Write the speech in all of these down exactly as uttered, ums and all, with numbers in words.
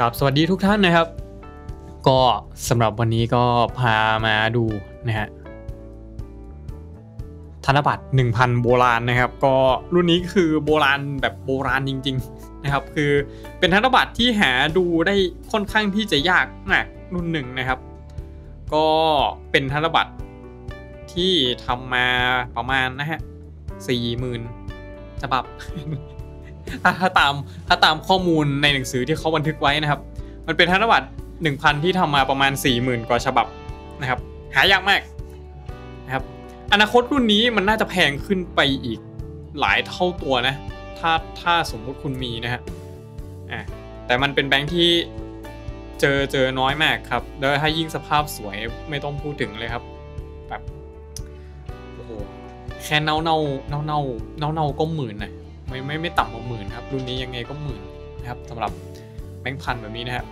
กับสวัสดีทุกท่านนะครับก็สำหรับวันนี้ก็พามาดูนะฮะธนบัตร หนึ่งพัน โบราณนะครับก็รุ่นนี้คือโบราณแบบโบราณจริงๆนะครับคือเป็นธนบัตรที่หาดูได้ค่อนข้างที่จะยากมากรุ่นหนึ่งนะครับก็เป็นธนบัตรที่ทำมาประมาณนะฮะ สี่หมื่น ฉบับ ถ้าตามถ้าตามข้อมูลในหนังสือที่เขาบันทึกไว้นะครับมันเป็นธนบัตร หนึ่งพัน ที่ทำมาประมาณ สี่หมื่น กว่าฉบับนะครับหายากมากนะครับอนาคตรุ่นนี้มันน่าจะแพงขึ้นไปอีกหลายเท่าตัวนะถ้าถ้าสมมุติคุณมีนะฮะอ่ะแต่มันเป็นแบงค์ที่เจอเจอน้อยมากครับแล้วถ้ายิ่งสภาพสวยไม่ต้องพูดถึงเลยครับแบบโอ้โหแค่เน่าเน่าเน่าเน่าเน่าเน่าก็หมื่นนะไม่ไม่ไม่ต่ำกว่าหมื่นครับรุ่นนี้ยังไงก็หมื่นนะครับสำหรับแบงค์พันแบบนี้นะฮะ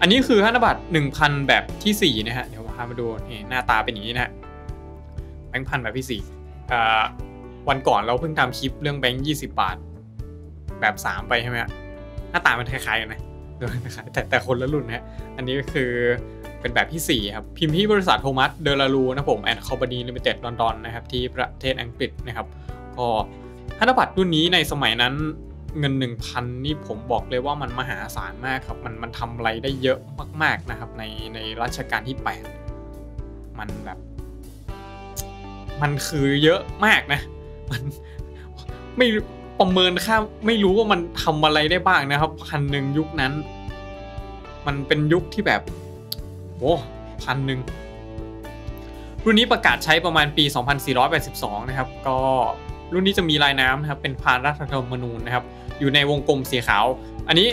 อันนี้คือธนบัตร หนึ่งพัน แบบที่สี่นะฮะเดี๋ยวพามาดูนี่หน้าตาเป็นอย่างนี้นะฮะแบงค์พันแบบที่สี่วันก่อนเราเพิ่งทำคลิปเรื่องแบงค์ยี่สิบบาทแบบสามไปใช่ไหมฮะหน้าตามันคล้ายๆกันนะแต่แต่คนละรุ่นนะฮะอันนี้ก็คือเป็นแบบที่สี่ครับพิมพ์ที่บริษัทโทมัสเดลารูนะผมแอนด์คอมพานีลิมิเต็ดลอนดอนนะครับที่ประเทศอังกฤษนะครับก็ธนบัตรรุ่นนี้ในสมัยนั้นเงิน หนึ่งพัน นี่ผมบอกเลยว่ามันมหาศาลมากครับมันมันทำอะไรได้เยอะมากๆนะครับในในรัชกาลที่แปดมันแบบมันคือเยอะมากนะมันไม่ประเมินค่าไม่รู้ว่ามันทำอะไรได้บ้างนะครับพันหนึ่งยุคนั้นมันเป็นยุคที่แบบโอ้พันหนึ่งรุ่นนี้ประกาศใช้ประมาณปีสองพันสี่ร้อยแปดสิบสองนะครับก็รุ่นนี้จะมีลายน้ำนะครับเป็นพานรัฐธรรมนูญนะครับอยู่ในวงกลมสีขาวอันนี้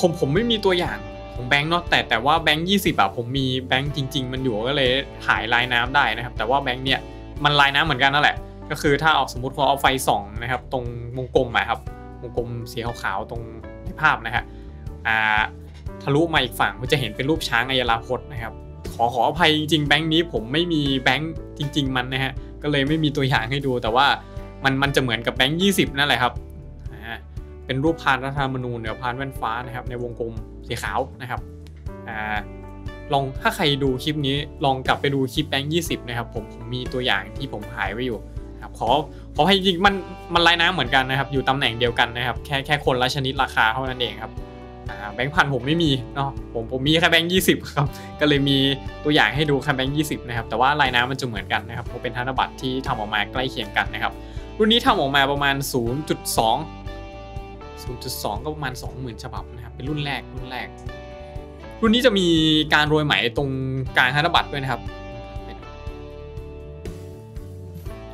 ผมผมไม่มีตัวอย่างของแบงค์เนาะแต่แต่ว่าแบงค์ยี่สิบอะผมมีแบงค์จริงๆมันอยู่ก็เลยถ่ายลายน้ำได้นะครับแต่ว่าแบงค์เนี่ยมันลายน้ำเหมือนกันนั่นแหละก็คือถ้าออกสมมติเราเอาไฟส่องนะครับตรงวงกลมอะครับวงกลมสีขาวๆตรงในภาพนะฮะอ่าทะลุมาอีกฝั่งก็จะเห็นเป็นรูปช้างอัยราพจน์นะครับขอขออภัยจริงๆแบงค์นี้ผมไม่มีแบงค์จริงๆมันนะฮะก็เลยไม่มีตัวอย่างให้ดูแต่ว่ามันมันจะเหมือนกับแบงค์ยี่สิบนั่นแหละครับเป็นรูปพานรัฐธรรมนูญหรือพานแว่นฟ้านะครับในวงกลมสีขาวนะครับอ่าลองถ้าใครดูคลิปนี้ลองกลับไปดูคลิปแบงค์ยี่สิบนะครับผมผมมีตัวอย่างที่ผมถ่ายไว้อยู่ครับขอขอให้จริงมันมันลายน้ำเหมือนกันนะครับอยู่ตำแหน่งเดียวกันนะครับแค่แค่คนละชนิดราคาเท่านั้นเองครับอ่าแบงค์พันผมไม่มีเนาะผมผมมีแค่แบงค์ยี่สิบครับก็เลยมีตัวอย่างให้ดูแค่แบงค์ยี่สิบนะครับแต่ว่าลายน้ำมันจะเหมือนกันนะครับเพราะเป็นธนบัตรที่ทำออกมาใกล้เคียงกันนะครับรุ่นนี้ทำออกมาประมาณ ศูนย์จุดสองศูนย์จุดสอง ก็ประมาณ สองหมื่น ฉบับนะครับเป็นรุ่นแรกรุ่นแรกรุ่นนี้จะมีการโรยไหมตรงกลางธนบัตรด้วยนะครับ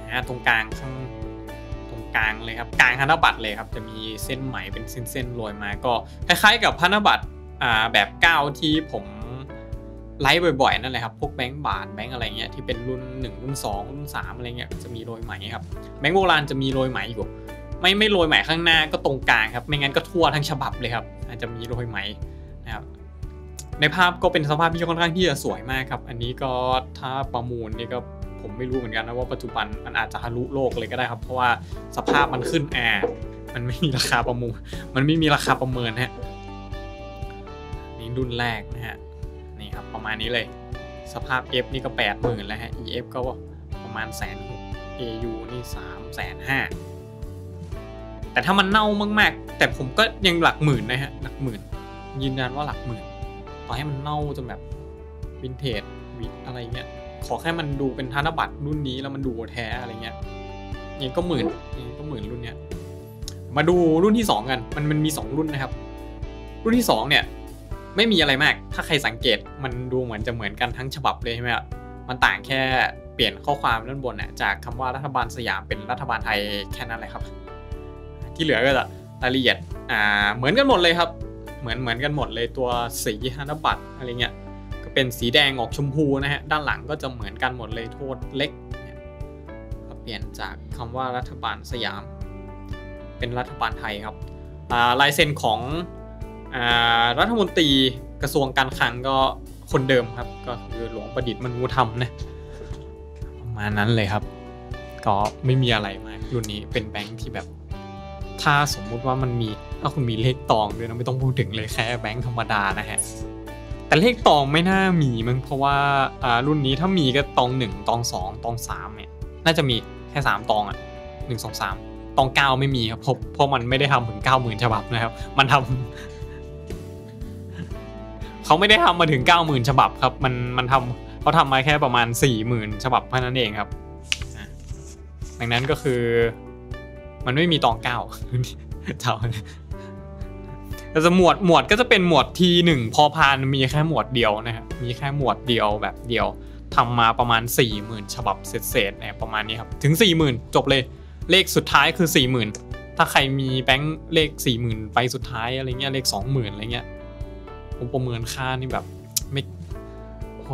นะตรงกลางข้างตรงกลางเลยครับกลางธนบัตรเลยครับจะมีเส้นไหมเป็นเส้นๆโรยมาก็คล้ายๆกับธนบัตรอ่าแบบเก้าที่ผมไลฟ์บ่อยๆนั่นแหละครับพวกแบงค์บาทแบงค์อะไรเงี้ยที่เป็นรุ่นหนึ่งรุ่นสองรุ่นสามอะไรเงี้ยจะมีโรยไหมครับแบงค์โบราณจะมีโรยไหมอยู่ไม่ไม่โรยไหมข้างหน้าก็ตรงกลางครับไม่งั้นก็ทั่วทั้งฉบับเลยครับอาจจะมีโรยไหมนะครับในภาพก็เป็นสภาพที่ค่อนข้างที่จะสวยมากครับอันนี้ก็ถ้าประมูลนี่ก็ผมไม่รู้เหมือนกันนะว่าปัจจุบันมันอาจจะทะลุโลกเลยก็ได้ครับเพราะว่าสภาพมันขึ้นแอร์มันไม่มีราคาประมูลมันไม่มีราคาประเมินฮะนี่รุ่นแรกนะฮะนี่ครับประมาณนี้เลยสภาพ F นี่ก็แปดหมื่นแล้วฮะ อี เอฟ ก็ประมาณแสนหก เอ ยู นี่สามแสนห้าแต่ถ้ามันเน่ามากๆแต่ผมก็ยังหลักหมื่นนะฮะหลักหมื่นยืนยันว่าหลักหมื่นต่อให้มันเน่าจนแบบวินเทจวิอะไรเงี้ยขอแค่มันดูเป็นธนบัตรรุ่นนี้แล้วมันดูแท้อะไรเงี้ยยังก็หมื่นยังก็หมื่นรุ่นเนี้ยมาดูรุ่นที่สองกันมันมันมีสองรุ่นนะครับรุ่นที่สองเนี่ยไม่มีอะไรมากถ้าใครสังเกตมันดูเหมือนจะเหมือนกันทั้งฉบับเลยใช่ไหมครับมันต่างแค่เปลี่ยนข้อความด้านบนน่ะจากคำว่ารัฐบาลสยามเป็นรัฐบาลไทยแค่นั้นเลยครับที่เหลือก็จะรายละเอียดอ่าเหมือนกันหมดเลยครับเหมือนเหมือนกันหมดเลยตัวสีธนบัตรอะไรเงี้ยก็เป็นสีแดงออกชมพูนะฮะด้านหลังก็จะเหมือนกันหมดเลยโทษเล็กเปลี่ยนจากคำว่ารัฐบาลสยามเป็นรัฐบาลไทยครับอ่าลายเซ็นของอ่ารัฐมนตรีกระทรวงการคลังก็คนเดิมครับก็คือหลวงประดิษฐ์มนูธรรมนะประมาณนั้นเลยครับก็ไม่มีอะไรมากรุ่นนี้เป็นแบงค์ที่แบบ ถ้าสมมติว่ามันมีถ้าคุณมีเลขตองด้วยนะไม่ต้องพูดถึงเลยแค่แบงค์ธรรมดานะฮะแต่เลขตองไม่น่ามีมั้งเพราะว่าอ่ารุ่นนี้ถ้ามีก็ตองหนึ่งตองสองตองสามเนี่ยน่าจะมีแค่สามตองอ่ะหนึ่ง สอง สามตองเก้าไม่มีครับเพราะมันไม่ได้ทำถึง เก้าหมื่น ฉบับนะครับมันทำ เขาไม่ได้ทำมาถึง เก้าหมื่น ฉบับครับมันมันทำเขาทำมาแค่ประมาณ สี่หมื่น ฉบับเท่านั้นเองครับดังนั้นก็คือมันไม่มีตองเก้าเท่านั้นแต่จะหมวดหมวดก็จะเป็นหมวดทีหนึ่งพอพานมีแค่หมวดเดียวนะครับมีแค่หมวดเดียวแบบเดียวทำมาประมาณ สี่หมื่น ฉบับเศษๆนะประมาณนี้ครับถึง สี่หมื่น จบเลยเลขสุดท้ายคือ สี่หมื่น ถ้าใครมีแบงค์เลข สี่หมื่น ไปสุดท้ายอะไรเงี้ยเลข สองหมื่น อะไรเงี้ยผมประเมินค่านี่แบบไม่โอ้โห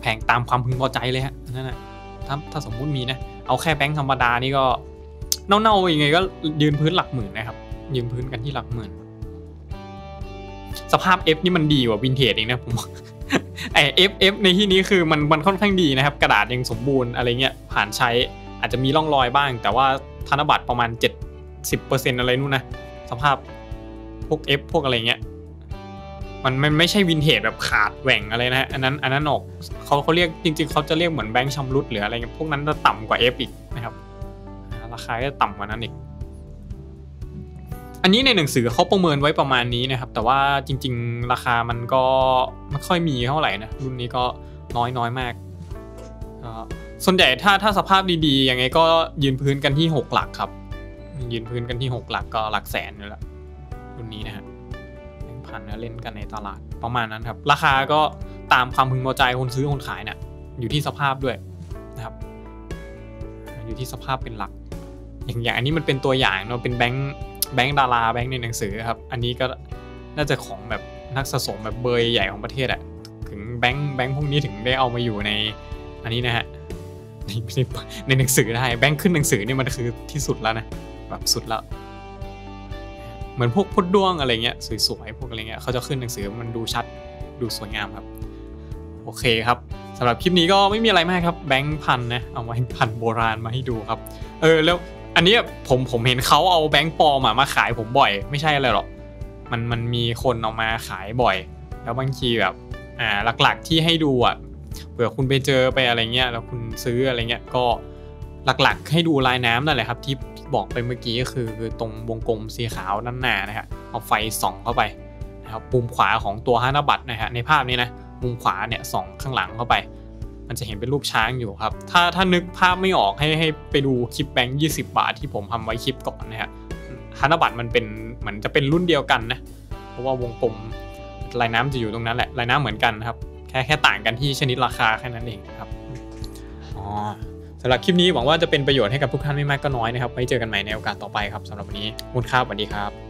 แพงตามความพึงพอใจเลยฮะนั่นแหละถ้าถ้าสมมุติมีนะเอาแค่แบงค์ธรรมดานี่ก็เน่าๆยังไงก็ยืนพื้นหลักหมื่นนะครับยืนพื้นกันที่หลักหมื่นสภาพ F นี่มันดีกว่าวินเทจเองนะผมไอ F F ในที่นี้คือมันมันค่อนข้างดีนะครับกระดาษยังสมบูรณ์อะไรเงี้ยผ่านใช้อาจจะมีร่องรอยบ้างแต่ว่าธนบัตรประมาณ เจ็ดสิบเปอร์เซ็นต์ อะไรนู่นนะสภาพพวก F พวกอะไรเงี้ยมันมันไม่ใช่วินเทจแบบขาดแหว่งอะไรนะอันนั้นอันนั้นออกเขาเขาเรียกจริงๆเขาจะเรียกเหมือนแบงค์ชำรุดหรืออะไรเงี้ยพวกนั้นจะต่ำกว่า F อีกนะครับราคาจะต่ำกว่านั้นอีกอันนี้ในหนังสือเขาประเมินไว้ประมาณนี้นะครับแต่ว่าจริงๆราคามันก็ไม่ค่อยมีเท่าไหร่นะรุ่นนี้ก็น้อยน้อยมากส่วนใหญ่ถ้าถ้าสภาพดีๆยังไงก็ยืนพื้นกันที่หกหลักครับยืนพื้นกันที่หกหลักก็หลักแสนอยู่แล้วรุ่นนี้นะฮะผ่านแล้วเล่นกันในตลาดประมาณนั้นครับราคาก็ตามความพึงพอใจคนซื้อคนขายเนี่ยอยู่ที่สภาพด้วยนะครับอยู่ที่สภาพเป็นหลักอย่างอย่างอันนี้มันเป็นตัวอย่างเนาะเป็นแบงค์แบงค์ดาราแบงค์ในหนังสือครับอันนี้ก็น่าจะของแบบนักสะสมแบบเบอร์ใหญ่ของประเทศอะถึงแบงค์แบงค์พวกนี้ถึงได้เอามาอยู่ในอันนี้นะฮะในในหนังสือได้แบงค์ขึ้นหนังสือเนี่ยมันคือที่สุดแล้วนะแบบสุดแล้วเหมือนพวกพุดด้วงอะไรเงี้ยสวยๆพวกอะไรเงี้ยเขาจะขึ้นหนังสือมันดูชัดดูสวยงามครับโอเคครับสำหรับคลิปนี้ก็ไม่มีอะไรมากครับแบงค์พันนะเอามาพันโบราณมาให้ดูครับเออแล้วอันนี้ผมผมเห็นเขาเอาแบงค์ปลอมมาขายผมบ่อยไม่ใช่อะไรหรอกมันมันมีคนเอามาขายบ่อยแล้วบางทีแบบอ่าหลักๆที่ให้ดูอ่ะเผื่อคุณไปเจอไปอะไรเงี้ยแล้วคุณซื้ออะไรเงี้ยก็หลักๆให้ดูลายน้ำนั่นแหละครับที่บอกไปเมื่อกี้ก็คือคือตรงวงกลมสีขาวด้านหน้านะฮะเอาไฟส่องเข้าไปนะครับปุ่มขวาของตัวธนบัตรนะฮะในภาพนี้นะมุมขวาเนี่ยส่องข้างหลังเข้าไปมันจะเห็นเป็นรูปช้างอยู่ครับถ้าถ้านึกภาพไม่ออกให้ให้ไปดูคลิปแบงค์ยี่สิบบาทที่ผมทำไว้คลิปก่อนนะฮะธนบัตรมันเป็นเหมือนจะเป็นรุ่นเดียวกันนะเพราะว่าวงกลมลายน้ำจะอยู่ตรงนั้นแหละลายน้ำเหมือนกันครับแค่แค่ต่างกันที่ชนิดราคาแค่นั้นเองครับอ๋อสำหรับคลิปนี้หวังว่าจะเป็นประโยชน์ให้กับทุกท่านไม่มากก็น้อยนะครับไว้เจอกันใหม่ในโอกาสต่อไปครับสำหรับวันนี้ขอบคุณครับสวัสดีครับ